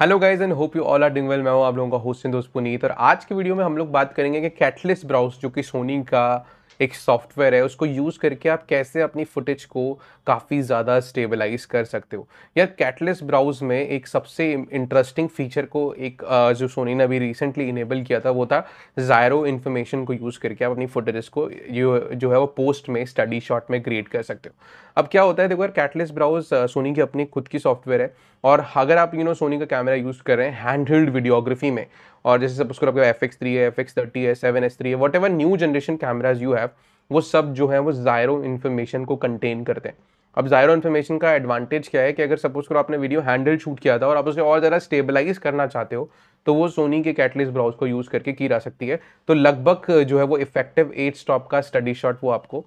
Hello guys and hope you all are doing well. मैं हूँ आप लोगों का होस्ट एंड दोस्त पुनीत और आज की वीडियो में हम लोग बात करेंगे कि कैटलिस्ट ब्राउज जो कि सोनी का एक सॉफ्टवेयर है उसको यूज़ करके आप कैसे अपनी फुटेज को काफ़ी ज़्यादा स्टेबलाइज कर सकते हो। यार कैटलिस्ट ब्राउज में एक सबसे इंटरेस्टिंग फीचर को एक जो सोनी ने अभी रिसेंटली इनेबल किया था वो था जायरो इन्फॉर्मेशन को यूज़ करके आप अपनी फुटेजेस को जो है वो पोस्ट में स्टडी शॉट में क्रिएट कर सकते हो। अब क्या होता है देखो यार कैटलिस्ट ब्राउज सोनी की अपनी खुद की सॉफ्टवेयर है और अगर आप सोनी का कैमरा यूज़ कर रहे हैं हैंड हेल्ड वीडियोग्राफी में और जैसे सब उसको आपका FX3 है, FX30 है, S7 है, whatever new generation cameras you have वो सब जो है वो जायरो इन्फॉर्मेशन को कंटेन करते हैं। अब जायरो इन्फॉर्मेशन का एडवांटेज क्या है कि अगर सपोज करो आपने वीडियो हैंडल शूट किया था और आप उसे और ज़्यादा स्टेबलाइज करना चाहते हो तो वो सोनी के कैटलिस्ट ब्राउज को यूज़ करके की जा सकती है। तो लगभग जो है वो इफेक्टिव 8 स्टॉप का स्टडी शॉट वो आपको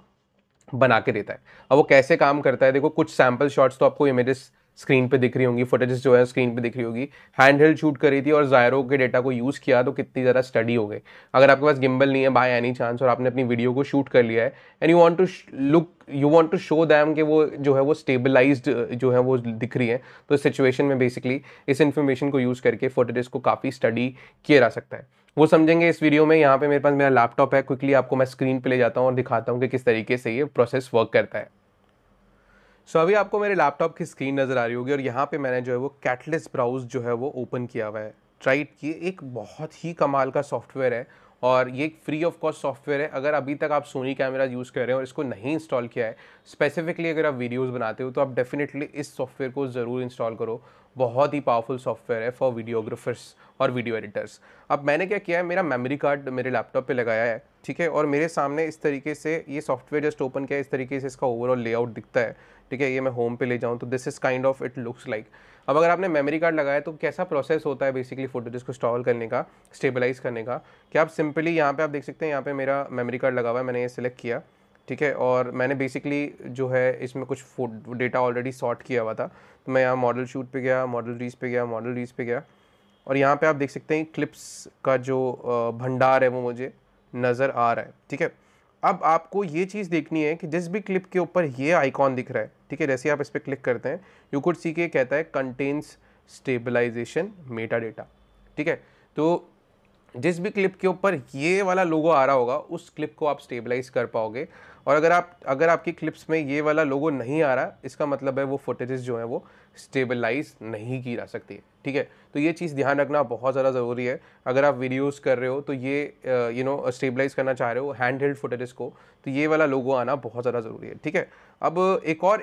बना के देता है। अब वो कैसे काम करता है देखो, कुछ सैम्पल शॉट्स तो आपको इमेजेस स्क्रीन पे दिख रही होंगी, फुटेजेस जो है स्क्रीन पे दिख रही होगी। हैंड हेल्ड शूट करी थी और जायरो के डेटा को यूज़ किया तो कितनी ज़्यादा स्टडी हो गई। अगर आपके पास गिम्बल नहीं है बाय एनी चांस और आपने अपनी वीडियो को शूट कर लिया है and you want to show them कि वो जो है वो स्टेबलाइज्ड जो है वो दिख रही है, तो इस सिचुएशन में बेसिकली इस इन्फॉर्मेशन को यूज़ करके फुटेजेस को काफ़ी स्टडी किया जा सकता है। वो समझेंगे इस वीडियो में। यहाँ पर मेरे पास मेरा लैपटॉप है, क्विकली आपको मैं स्क्रीन पर ले जाता हूँ और दिखाता हूँ कि किस तरीके से ये प्रोसेस वर्क करता है। सो अभी आपको मेरे लैपटॉप की स्क्रीन नज़र आ रही होगी और यहाँ पे मैंने जो है वो कैटलिस्ट ब्राउज जो है वो ओपन किया हुआ है। ट्राइट किए, एक बहुत ही कमाल का सॉफ्टवेयर है और ये एक फ्री ऑफ कॉस्ट सॉफ्टवेयर है। अगर अभी तक आप सोनी कैमरा यूज़ कर रहे हैं और इसको नहीं इंस्टॉल किया है, स्पेसिफिकली अगर आप वीडियोस बनाते हो तो आप डेफिनेटली इस सॉफ्टवेयर को ज़रूर इंस्टॉल करो। बहुत ही पावरफुल सॉफ्टवेयर है फॉर वीडियोग्राफर्स और वीडियो एडिटर्स। अब मैंने क्या किया है, मेरा मेमोरी कार्ड मेरे लैपटॉप पे लगाया है, ठीक है, और मेरे सामने इस तरीके से ये सॉफ्टवेयर जस्ट ओपन किया है। इस तरीके से इसका ओवरऑल लेआउट दिखता है, ठीक है। ये मैं होम पे ले जाऊँ तो this is kind of it looks like. अब अगर आपने मेमोरी कार्ड लगाया तो कैसा प्रोसेस होता है बेसिकली फुटेज को स्टॉल करने का, स्टेबलाइज करने का, कि आप सिंपली यहाँ पे आप देख सकते हैं यहाँ पे मेरा मेमोरी कार्ड लगा हुआ है। मैंने ये सिलेक्ट किया, ठीक है, और मैंने बेसिकली जो है इसमें कुछ डेटा ऑलरेडी सॉर्ट किया हुआ था तो मैं यहाँ मॉडल शूट पे गया, मॉडल रीज पे गया, मॉडल रीज पे गया और यहाँ पे आप देख सकते हैं क्लिप्स का जो भंडार है वो मुझे नज़र आ रहा है, ठीक है। अब आपको ये चीज़ देखनी है कि जिस भी क्लिप के ऊपर ये आइकॉन दिख रहा है, ठीक है, जैसे आप इस पर क्लिक करते हैं यू कुड सी के कहता है कंटेन्स स्टेबलाइजेशन मेटा डेटा, ठीक है। तो जिस भी क्लिप के ऊपर ये वाला लोगो आ रहा होगा उस क्लिप को आप स्टेबलाइज कर पाओगे और अगर आपकी क्लिप्स में ये वाला लोगो नहीं आ रहा इसका मतलब है वो फुटेजेस जो है वो स्टेबलाइज नहीं की जा सकती है, ठीक है। तो ये चीज़ ध्यान रखना बहुत ज़्यादा ज़रूरी है। अगर आप वीडियोस कर रहे हो तो ये स्टेबलाइज करना चाह रहे हो हैंड हेल्ड फुटेजेस को तो ये वाला लोगो आना बहुत ज़्यादा ज़रूरी है, ठीक है। अब एक और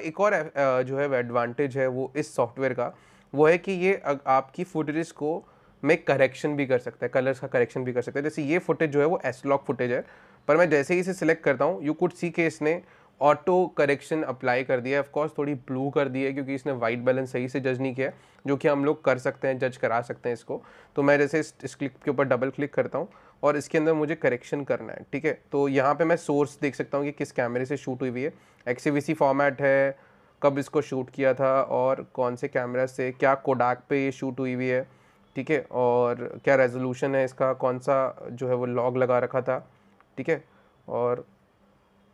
जो है एडवांटेज है वो इस सॉफ्टवेयर का वो है कि ये आपकी फुटेजेस को में करेक्शन भी कर सकता है, कलर्स का करेक्शन भी कर सकता है। जैसे ये फुटेज जो है वो एसलॉग फुटेज है पर मैं जैसे ही इसे सिलेक्ट करता हूँ यू कुड सी के इसने ऑटो करेक्शन अप्लाई कर दिया है। ऑफकोर्स थोड़ी ब्लू कर दी है क्योंकि इसने वाइट बैलेंस सही से जज नहीं किया जो कि हम लोग कर सकते हैं, जज करा सकते हैं इसको। तो मैं जैसे इस क्लिप के ऊपर डबल क्लिक करता हूँ और इसके अंदर मुझे करेक्शन करना है, ठीक है। तो यहाँ पर मैं सोर्स देख सकता हूँ कि किस कैमरे से शूट हुई है, XVCC फॉर्मेट है, कब इसको शूट किया था और कौन से कैमरा से, क्या कोडाक पे ये शूट हुई है, ठीक है, और क्या रेजोल्यूशन है इसका, कौन सा जो है वो लॉग लगा रखा था, ठीक है। और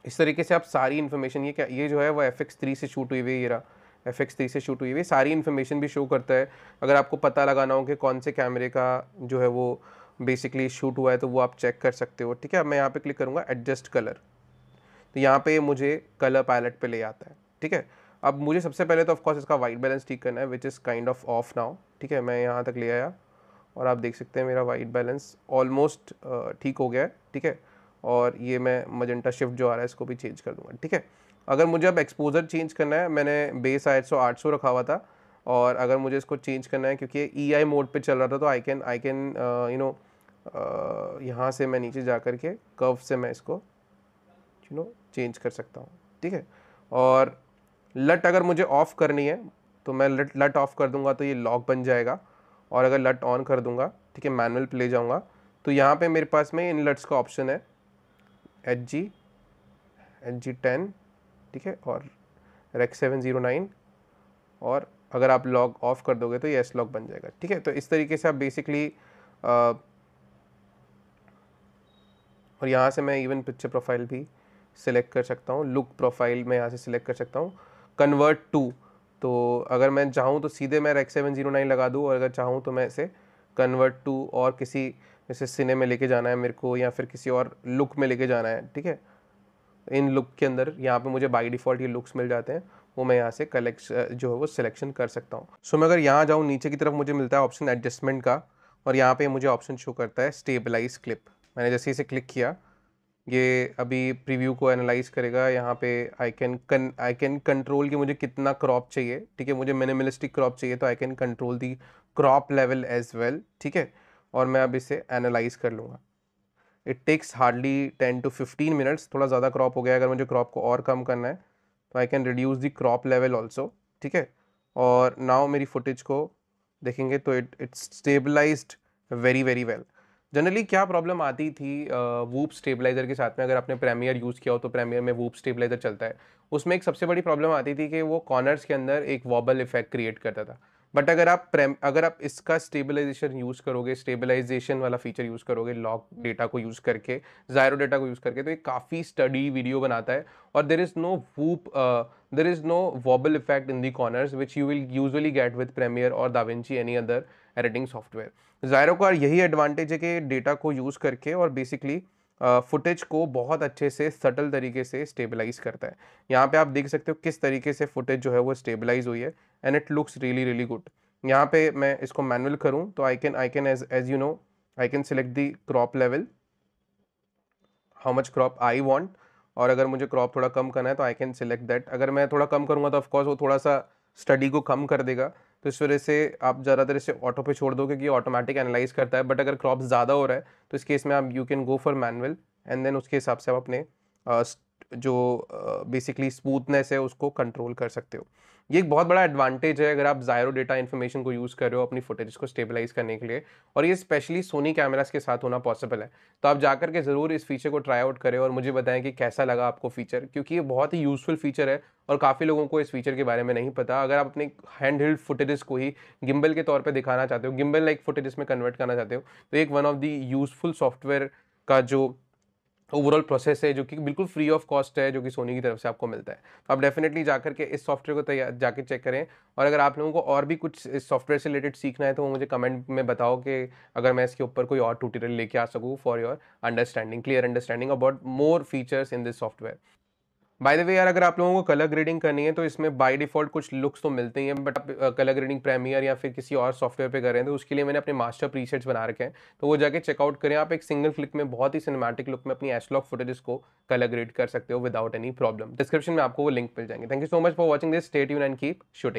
इस तरीके से आप सारी इन्फॉर्मेशन, ये क्या, ये जो है वो FX3 से शूट हुई हुई, ये रहा FX3 से शूट हुई हुई, सारी इन्फॉर्मेशन भी शो करता है। अगर आपको पता लगाना हो कि कौन से कैमरे का जो है वो बेसिकली शूट हुआ है तो वो आप चेक कर सकते हो, ठीक है। अब मैं यहाँ पर क्लिक करूँगा एडजस्ट कलर तो यहाँ पर मुझे कलर पैलेट पर ले आता है, ठीक है। अब मुझे सबसे पहले तो ऑफकोर्स इसका वाइट बैलेंस ठीक करना है which is kind of of now, ठीक है। मैं यहाँ तक ले आया और आप देख सकते हैं मेरा वाइट बैलेंस ऑलमोस्ट ठीक हो गया है, ठीक है। और ये मैं मजेंटा शिफ्ट जो आ रहा है इसको भी चेंज कर दूँगा, ठीक है। अगर मुझे अब एक्सपोजर चेंज करना है, मैंने बेस 800 रखा हुआ था और अगर मुझे इसको चेंज करना है क्योंकि EI मोड पर चल रहा था तो आई कैन यहाँ से मैं नीचे जा कर के कर्व से मैं इसको चेंज कर सकता हूँ, ठीक है। और लट अगर मुझे ऑफ़ करनी है तो मैं लट ऑफ़ कर दूंगा तो ये लॉक बन जाएगा और अगर लट ऑन कर दूंगा, ठीक है, मैनुअल पे ले जाऊंगा तो यहाँ पे मेरे पास में इन लट्स का ऑप्शन है HG10, ठीक है, और Rec.709 और अगर आप लॉक ऑफ़ कर दोगे तो ये एस लॉक बन जाएगा, ठीक है। तो इस तरीके से आप बेसिकली और यहाँ से मैं इवन पिक्चर प्रोफाइल भी सिलेक्ट कर सकता हूँ, लुक प्रोफाइल मैं यहाँ से सिलेक्ट कर सकता हूँ, कन्वर्ट टू, तो अगर मैं चाहूँ तो सीधे मैं Rec.709 लगा दूँ, और अगर चाहूँ तो मैं इसे कन्वर्ट टू और किसी जैसे सिने में लेके जाना है मेरे को, या फिर किसी और लुक में लेके जाना है, ठीक है। इन लुक के अंदर यहाँ पे मुझे बाई डिफ़ॉल्ट ये लुक्स मिल जाते हैं, वो मैं यहाँ से सिलेक्शन कर सकता हूँ। सो मैं अगर यहाँ जाऊँ नीचे की तरफ मुझे मिलता है ऑप्शन एडजस्टमेंट का, और यहाँ पे मुझे ऑप्शन शो करता है स्टेबलाइज क्लिप। मैंने जैसे इसे क्लिक किया ये अभी प्रीव्यू को एनालाइज करेगा। यहाँ पे आई कैन कंट्रोल कि मुझे कितना क्रॉप चाहिए, ठीक है। मुझे मिनिमलिस्टिक क्रॉप चाहिए तो I can control the crop level as well, ठीक है। और मैं अब इसे एनालाइज कर लूँगा। It takes hardly 10 to 15 minutes. थोड़ा ज़्यादा क्रॉप हो गया, अगर मुझे क्रॉप को और कम करना है तो I can reduce the crop level also, ठीक है। और नाउ मेरी फुटेज को देखेंगे तो it's stabilised very very well. Generally क्या प्रॉब्लम आती थी वूप स्टेबलाइज़र के साथ में, अगर आपने प्रीमियर यूज़ किया हो तो प्रीमियर में वूप स्टेबलाइज़र चलता है, उसमें एक सबसे बड़ी प्रॉब्लम आती थी कि वो कॉर्नर्स के अंदर एक वॉबल इफेक्ट क्रिएट करता था। बट अगर आप इसका स्टेबलाइजेशन यूज़ करोगे, स्टेबलाइजेशन वाला फीचर यूज़ करोगे लॉग डेटा को यूज़ करके, जायरो डेटा को यूज़ करके, तो ये काफ़ी स्टडी वीडियो बनाता है। और there is no wobble effect in the corners which you will usually get with Premiere और DaVinci any other editing software. Gyro का यही एडवांटेज है कि डेटा को यूज़ करके और बेसिकली फुटेज को बहुत अच्छे से सटल तरीके से स्टेबलाइज करता है। यहाँ पे आप देख सकते हो किस तरीके से फुटेज जो है वो स्टेबलाइज हुई है, and it looks really really good. यहाँ पे मैं इसको मैनुअल करूँ तो I can as you know I can select the crop level, how much crop I want. और अगर मुझे क्रॉप थोड़ा कम करना है तो आई कैन सिलेक्ट दैट। अगर मैं थोड़ा कम करूँगा तो ऑफकोर्स वो थोड़ा सा स्टडी को कम कर देगा, तो इस वजह से आप ज़्यादातर इसे ऑटो पे छोड़ दो क्योंकि ऑटोमेटिक एनालाइज करता है। बट अगर क्रॉप ज़्यादा हो रहा है तो इस केस में आप you can go for manual, and then उसके हिसाब से आप अपने जो बेसिकली स्मूथनेस है उसको कंट्रोल कर सकते हो। ये एक बहुत बड़ा एडवांटेज है अगर आप जायरो डेटा इन्फॉर्मेशन को यूज़ कर रहे हो अपनी फुटेज को स्टेबलाइज करने के लिए, और ये स्पेशली सोनी कैमरास के साथ होना पॉसिबल है। तो आप जाकर के ज़रूर इस फीचर को ट्राई आउट करें और मुझे बताएं कि कैसा लगा आपको फीचर, क्योंकि ये बहुत ही यूज़फुल फीचर है और काफ़ी लोगों को इस फीचर के बारे में नहीं पता। अगर आप अपने हैंड हेल्ड फुटेजेस को ही गिम्बल के तौर पर दिखाना चाहते हो, गिम्बल लाइक फुटेजेस में कन्वर्ट करना चाहते हो, तो एक one of the useful software का जो ओवरऑल प्रोसेस है, जो कि बिल्कुल फ्री ऑफ कॉस्ट है, जो कि सोनी की तरफ से आपको मिलता है, तो आप डेफिनेटली जाकर के इस सॉफ्टवेयर को जाके चेक करें। और अगर आप लोगों को और भी कुछ इस सॉफ्टवेयर से रिलेटेड सीखना है तो वो मुझे कमेंट में बताओ कि अगर मैं इसके ऊपर कोई और ट्यूटोरियल लेके आ सकूँ for your understanding, clear understanding about more features in this software. By the way यार, अगर आप लोगों को कलर ग्रेडिंग करनी है तो इसमें बाय डिफ़ॉल्ट कुछ लुक्स तो मिलते ही हैं, बट आप कलर ग्रेडिंग प्रीमियर या फिर किसी और सॉफ्टवेयर पे कर रहे हैं तो उसके लिए मैंने अपने मास्टर प्रीसेट्स बना रखे हैं, तो वो जाके चेकआउट करें। आप एक सिंगल क्लिक में बहुत ही सिनेमैटिक लुक में अपनी एशलॉक फुटेज को कलर ग्रेड कर सकते हो विदाउट एनी प्रॉब्लम। डिस्क्रिप्शन में आपको वो लिंक मिल जाएंगे। Thank you so much for watching this, stay tuned and keep shooting.